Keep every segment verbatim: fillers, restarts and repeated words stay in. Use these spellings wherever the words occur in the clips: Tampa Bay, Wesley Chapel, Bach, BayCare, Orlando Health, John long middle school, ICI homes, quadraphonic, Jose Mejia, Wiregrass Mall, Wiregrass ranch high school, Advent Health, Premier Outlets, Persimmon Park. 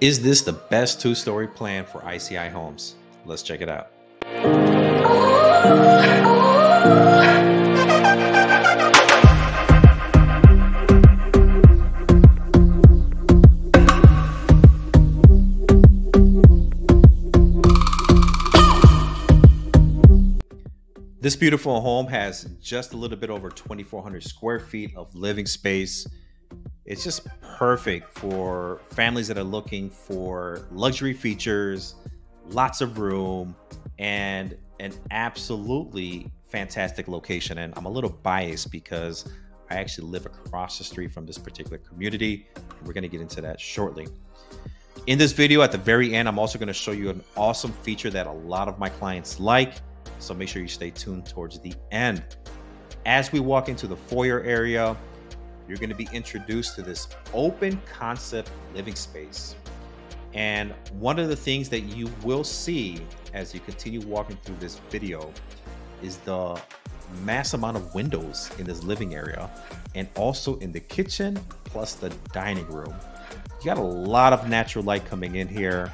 Is this the best two-story plan for I C I Homes? Let's check it out. This beautiful home has just a little bit over twenty-four hundred square feet of living space. It's just perfect for families that are looking for luxury features, lots of room, and an absolutely fantastic location. And I'm a little biased because I actually live across the street from this particular community. We're going to get into that shortly. In this video, at the very end, I'm also going to show you an awesome feature that a lot of my clients like. So make sure you stay tuned towards the end. As we walk into the foyer area, you're going to be introduced to this open concept living space. And one of the things that you will see as you continue walking through this video is the mass amount of windows in this living area and also in the kitchen, plus the dining room. You got a lot of natural light coming in here.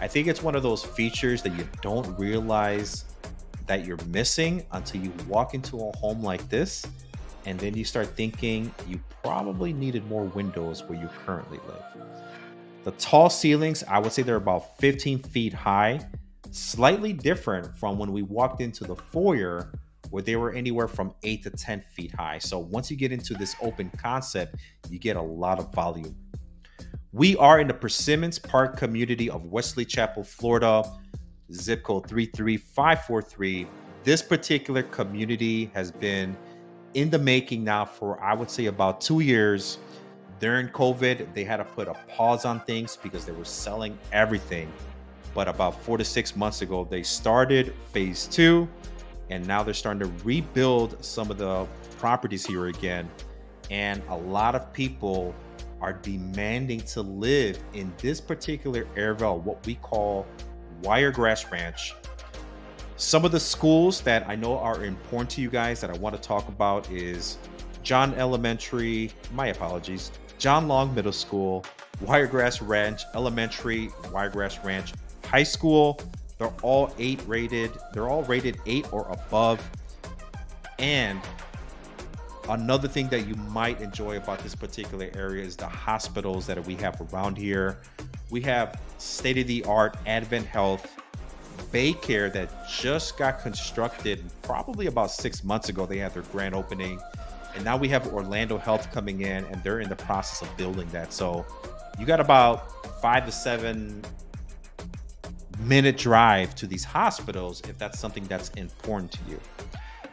I think it's one of those features that you don't realize that you're missing until you walk into a home like this, and then you start thinking you probably needed more windows where you currently live. The tall ceilings, I would say they're about fifteen feet high, slightly different from when we walked into the foyer where they were anywhere from eight to ten feet high. So once you get into this open concept, you get a lot of volume. We are in the Persimmon Park community of Wesley Chapel, Florida. Zip code three three five four three. This particular community has been in the making now for, I would say, about two years. During COVID, they had to put a pause on things because they were selling everything. But about four to six months ago, they started phase two, and now they're starting to rebuild some of the properties here again. And a lot of people are demanding to live in this particular area, what we call Wiregrass Ranch. Some of the schools that I know are important to you guys that I want to talk about is John Elementary, my apologies, John Long Middle School, Wiregrass Ranch Elementary, Wiregrass Ranch High School. They're all eight rated. They're all rated eight or above. And another thing that you might enjoy about this particular area is the hospitals that we have around here. We have state-of-the-art Advent Health, BayCare, that just got constructed probably about six months ago. They had their grand opening. And now we have Orlando Health coming in, and they're in the process of building that. So you got about five to seven minute drive to these hospitals if that's something that's important to you.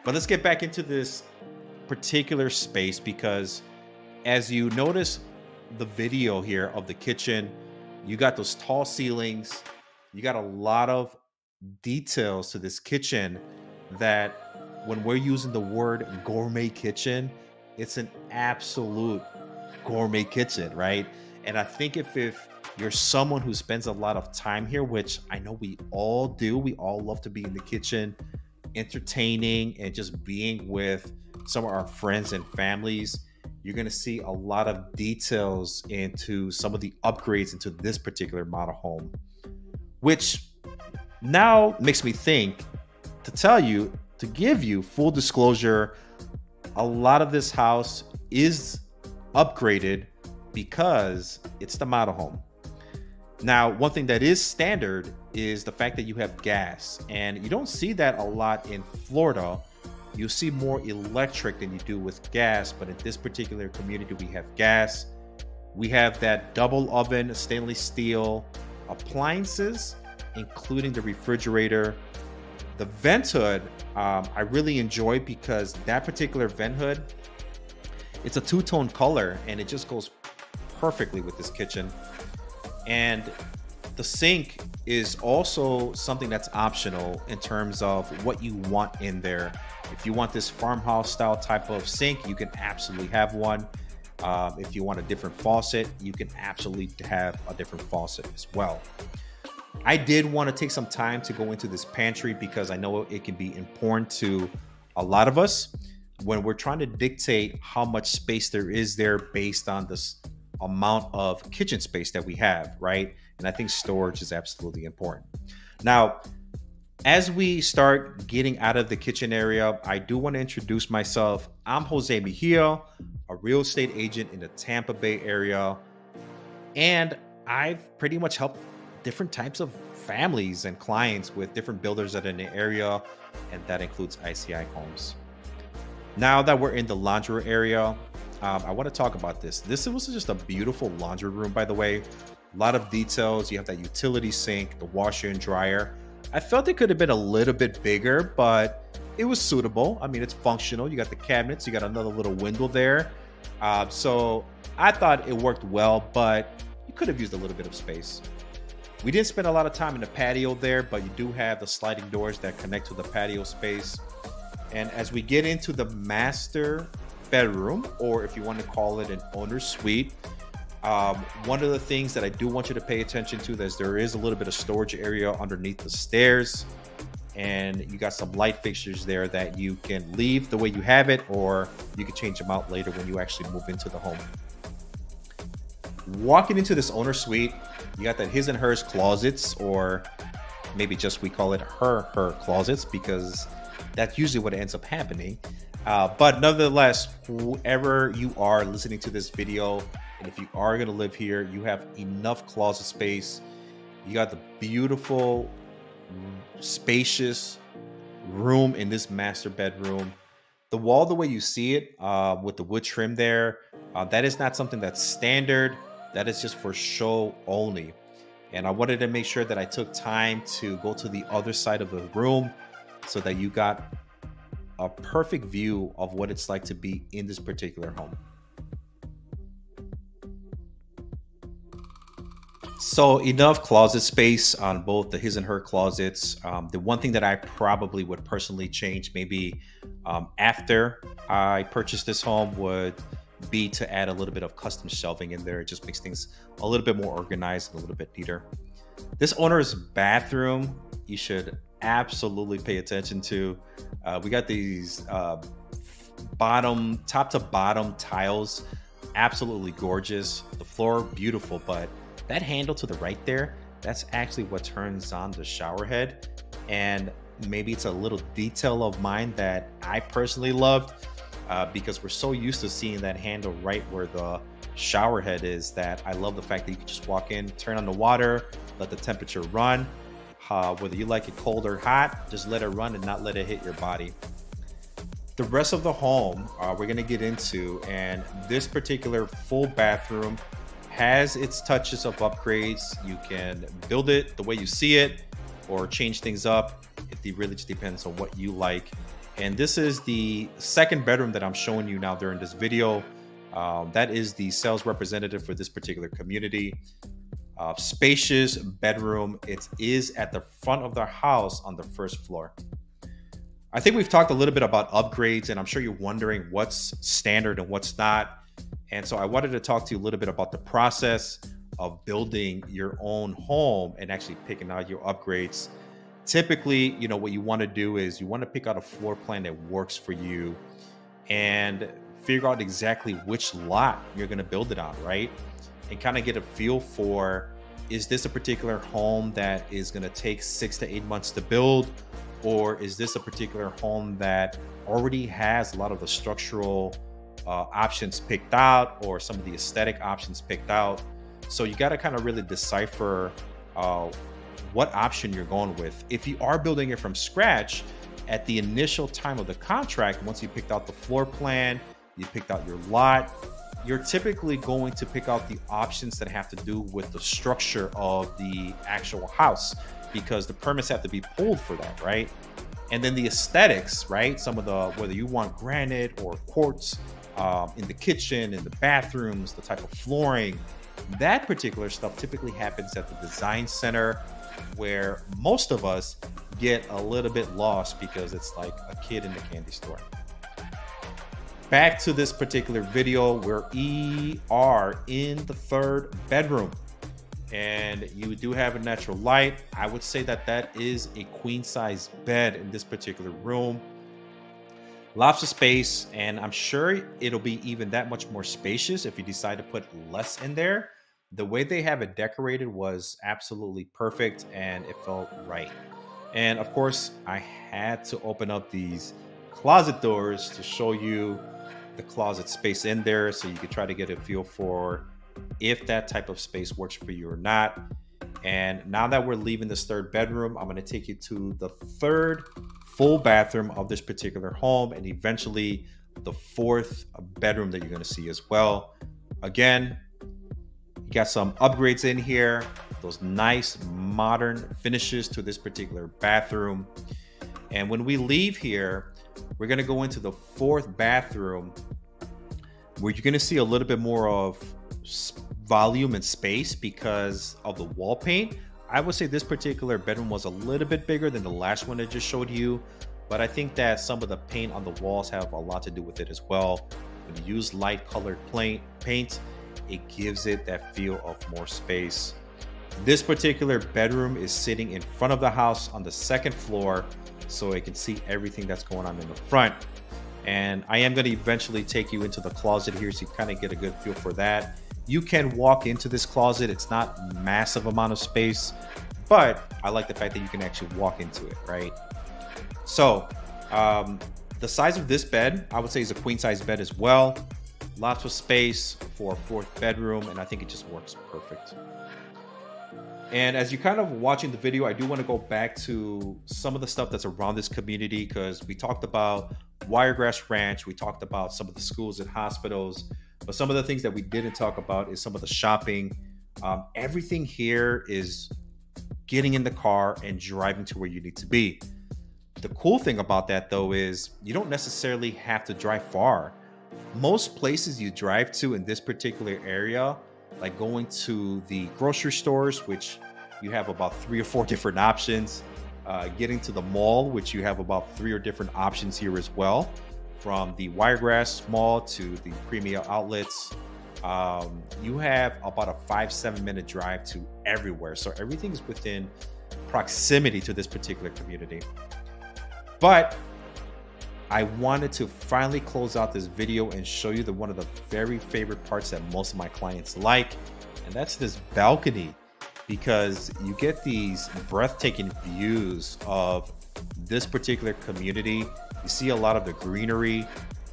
But let's get back into this particular space, because as you notice the video here of the kitchen, you got those tall ceilings. You got a lot of details to this kitchen that when we're using the word gourmet kitchen, it's an absolute gourmet kitchen, right? And I think if, if you're someone who spends a lot of time here, which I know we all do, we all love to be in the kitchen, entertaining and just being with some of our friends and families, you're going to see a lot of details into some of the upgrades into this particular model home, which now makes me think to tell you, to give you full disclosure, a lot of this house is upgraded because it's the model home. Now, one thing that is standard is the fact that you have gas, and you don't see that a lot in Florida. You'll see more electric than you do with gas, but in this particular community, we have gas. We have that double oven, stainless steel appliances, including the refrigerator. The vent hood, um, I really enjoy, because that particular vent hood, it's a two-tone color, and it just goes perfectly with this kitchen. And the sink is also something that's optional in terms of what you want in there. If you want this farmhouse style type of sink, you can absolutely have one. Um, if you want a different faucet, you can absolutely have a different faucet as well. I did want to take some time to go into this pantry because I know it can be important to a lot of us when we're trying to dictate how much space there is there based on this, amount of kitchen space that we have, right? And I think storage is absolutely important. Now, as we start getting out of the kitchen area, I do want to introduce myself. I'm Jose Mejia, a real estate agent in the Tampa Bay area. And I've pretty much helped different types of families and clients with different builders that are in the area. And that includes I C I Homes. Now that we're in the laundry area, um, I want to talk about this. This was just a beautiful laundry room, by the way. A lot of details. You have that utility sink, the washer and dryer. I felt it could have been a little bit bigger, but it was suitable. I mean, it's functional. You got the cabinets, you got another little window there. Uh, so I thought it worked well, but you could have used a little bit of space. We didn't spend a lot of time in the patio there, but you do have the sliding doors that connect to the patio space. And as we get into the master bedroom, or if you want to call it an owner's suite, um, one of the things that I do want you to pay attention to is there is a little bit of storage area underneath the stairs, and you got some light fixtures there that you can leave the way you have it, or you can change them out later when you actually move into the home. Walking into this owner suite, you got that his and hers closets, or maybe just we call it her, her closets, because that's usually what ends up happening. Uh, but nonetheless, whoever you are listening to this video, and if you are going to live here, you have enough closet space. You got the beautiful, spacious room in this master bedroom. The wall, the way you see it, uh, with the wood trim there, uh, that is not something that's standard. That is just for show only. And I wanted to make sure that I took time to go to the other side of the room so that you got a perfect view of what it's like to be in this particular home. So enough closet space on both the his and her closets. Um, the one thing that I probably would personally change maybe um, after I purchased this home would be to add a little bit of custom shelving in there. It just makes things a little bit more organized and a little bit neater. This owner's bathroom, you should absolutely pay attention to. Uh, we got these uh, bottom, top to bottom tiles, absolutely gorgeous. The floor, beautiful, but that handle to the right there, that's actually what turns on the shower head. And maybe it's a little detail of mine that I personally loved. Uh, because we're so used to seeing that handle right where the shower head is that I love the fact that you can just walk in, turn on the water, let the temperature run, uh, whether you like it cold or hot, just let it run and not let it hit your body. The rest of the home uh, we're going to get into, and this particular full bathroom has its touches of upgrades. You can build it the way you see it or change things up. It really just depends on what you like. And this is the second bedroom that I'm showing you now during this video. Um, that is the sales representative for this particular community. Uh, spacious bedroom. It is at the front of the house on the first floor. I think we've talked a little bit about upgrades, and I'm sure you're wondering what's standard and what's not. And so I wanted to talk to you a little bit about the process of building your own home and actually picking out your upgrades. Typically, you know, what you want to do is you want to pick out a floor plan that works for you and figure out exactly which lot you're going to build it on, right? And kind of get a feel for, is this a particular home that is going to take six to eight months to build? Or is this a particular home that already has a lot of the structural uh, options picked out or some of the aesthetic options picked out? So you got to kind of really decipher uh, what option you're going with. If you are building it from scratch, at the initial time of the contract, once you picked out the floor plan, you picked out your lot, you're typically going to pick out the options that have to do with the structure of the actual house, because the permits have to be pulled for that, right? And then the aesthetics, right? Some of the, whether you want granite or quartz um, in the kitchen, in the bathrooms, the type of flooring, that particular stuff typically happens at the design center, where most of us get a little bit lost because it's like a kid in the candy store. Back to this particular video, where we are in the third bedroom and you do have a natural light. I would say that that is a queen size bed in this particular room. Lots of space, and I'm sure it'll be even that much more spacious if you decide to put less in there. The way they have it decorated was absolutely perfect, and it felt right. And of course, I had to open up these closet doors to show you the closet space in there so you could try to get a feel for if that type of space works for you or not. And now that we're leaving this third bedroom, I'm going to take you to the third full bathroom of this particular home, and eventually the fourth bedroom that you're going to see as well. Again, you got some upgrades in here, those nice modern finishes to this particular bathroom. And when we leave here, we're going to go into the fourth bathroom, where you're going to see a little bit more of volume and space because of the wall paint. I would say this particular bedroom was a little bit bigger than the last one I just showed you, but I think that some of the paint on the walls have a lot to do with it as well. When you use light colored paint, it gives it that feel of more space. This particular bedroom is sitting in front of the house on the second floor, so it can see everything that's going on in the front. And I am going to eventually take you into the closet here so you kind of get a good feel for that. You can walk into this closet. It's not a massive amount of space, but I like the fact that you can actually walk into it, right? So um, the size of this bed, I would say, is a queen size bed as well. Lots of space for a fourth bedroom, and I think it just works perfect. And as you kind of watching the video, I do want to go back to some of the stuff that's around this community, because we talked about Wiregrass Ranch, we talked about some of the schools and hospitals, but some of the things that we didn't talk about is some of the shopping. Um, everything here is getting in the car and driving to where you need to be. The cool thing about that, though, is you don't necessarily have to drive far. Most places you drive to in this particular area, like going to the grocery stores, which you have about three or four different options, uh, getting to the mall, which you have about three or different options here as well, from the Wiregrass Mall to the Premier Outlets. Um, you have about a five, seven minute drive to everywhere. So everything's within proximity to this particular community. But I wanted to finally close out this video and show you the one of the very favorite parts that most of my clients like, and that's this balcony, because you get these breathtaking views of this particular community. You see a lot of the greenery,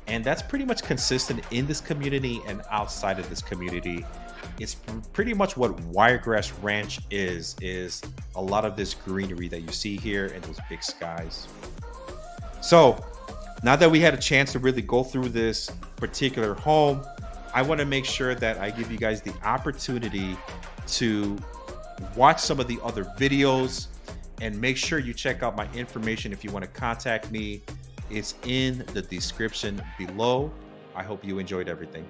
and that's pretty much consistent in this community and outside of this community. It's pretty much what Wiregrass Ranch is, is a lot of this greenery that you see here and those big skies. So now that we had a chance to really go through this particular home, I want to make sure that I give you guys the opportunity to watch some of the other videos, and make sure you check out my information if you want to contact me. It's in the description below. I hope you enjoyed everything.